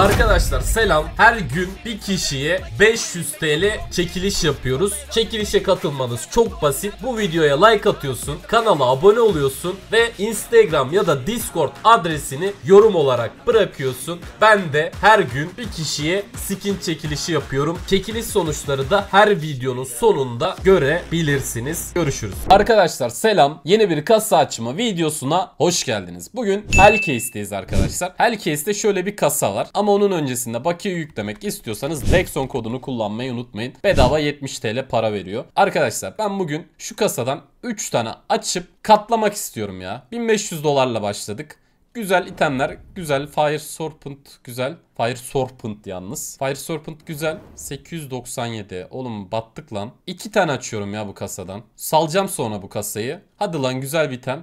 Arkadaşlar selam. Her gün bir kişiye 500 TL çekiliş yapıyoruz. Çekilişe katılmanız çok basit. Bu videoya like atıyorsun, kanala abone oluyorsun ve Instagram ya da Discord adresini yorum olarak bırakıyorsun. Ben de her gün bir kişiye skin çekilişi yapıyorum. Çekiliş sonuçları da her videonun sonunda görebilirsiniz. Görüşürüz. Arkadaşlar selam. Yeni bir kasa açma videosuna hoş geldiniz. Bugün Hellcase'deyiz arkadaşlar. Hellcase'de şöyle bir kasa var. Ama onun öncesinde bakiye yüklemek istiyorsanız Dexon kodunu kullanmayı unutmayın. Bedava 70 TL para veriyor. Arkadaşlar ben bugün şu kasadan 3 tane açıp katlamak istiyorum ya. 1500 dolarla başladık. Güzel itemler, güzel Fire Serpent, güzel Fire Serpent yalnız. Fire Serpent güzel. 897. Oğlum battık lan. 2 tane açıyorum ya bu kasadan. Salacağım sonra bu kasayı. Hadi lan güzel bir item.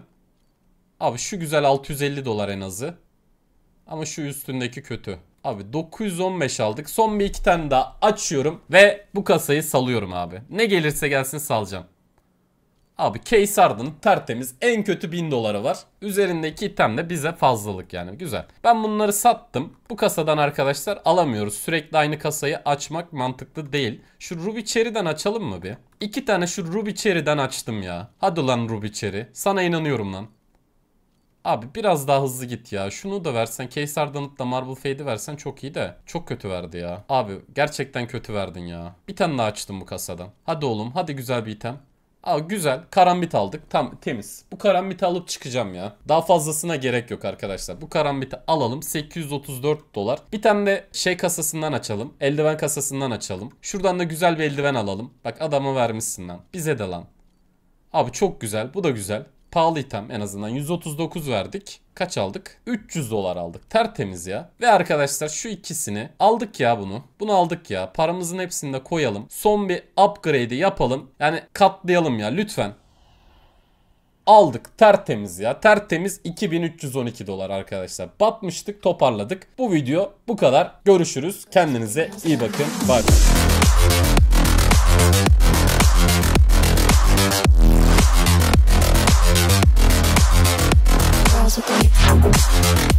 Abi şu güzel 650 dolar en azı. Ama şu üstündeki kötü. Abi 915 aldık. Son bir 2 tane daha açıyorum ve bu kasayı salıyorum abi. Ne gelirse gelsin salacağım. Abi case ardın tertemiz, en kötü 1000 doları var. Üzerindeki item de bize fazlalık yani, güzel. Ben bunları sattım. Bu kasadan arkadaşlar alamıyoruz. Sürekli aynı kasayı açmak mantıklı değil. Şu Ruby Cherry'den açalım mı bir? 2 tane şu Ruby Cherry'den açtım ya. Hadi lan Ruby Cherry. Sana inanıyorum lan. Abi biraz daha hızlı git ya. Şunu da versen. Case Ardanıp da Marble Fade'i versen çok iyi de. Çok kötü verdi ya. Abi gerçekten kötü verdin ya. Bir tane daha açtım bu kasadan. Hadi oğlum. Hadi güzel bir item. Aa güzel. Karambit aldık. Tam temiz. Bu karambiti alıp çıkacağım ya. Daha fazlasına gerek yok arkadaşlar. Bu karambiti alalım. 834 dolar. Bir tane de şey kasasından açalım. Eldiven kasasından açalım. Şuradan da güzel bir eldiven alalım. Bak adama vermişsin lan. Bize de lan. Abi çok güzel. Bu da güzel. Pahalı item en azından. 139 verdik. Kaç aldık? 300 dolar aldık. Tertemiz ya. Ve arkadaşlar şu ikisini aldık ya bunu. Bunu aldık ya. Paramızın hepsini de koyalım. Son bir upgrade'i yapalım. Yani katlayalım ya lütfen. Aldık tertemiz ya. Tertemiz 2312 dolar arkadaşlar. Batmıştık, toparladık. Bu video bu kadar. Görüşürüz. Kendinize iyi bakın. Bye bye. We'll be right back.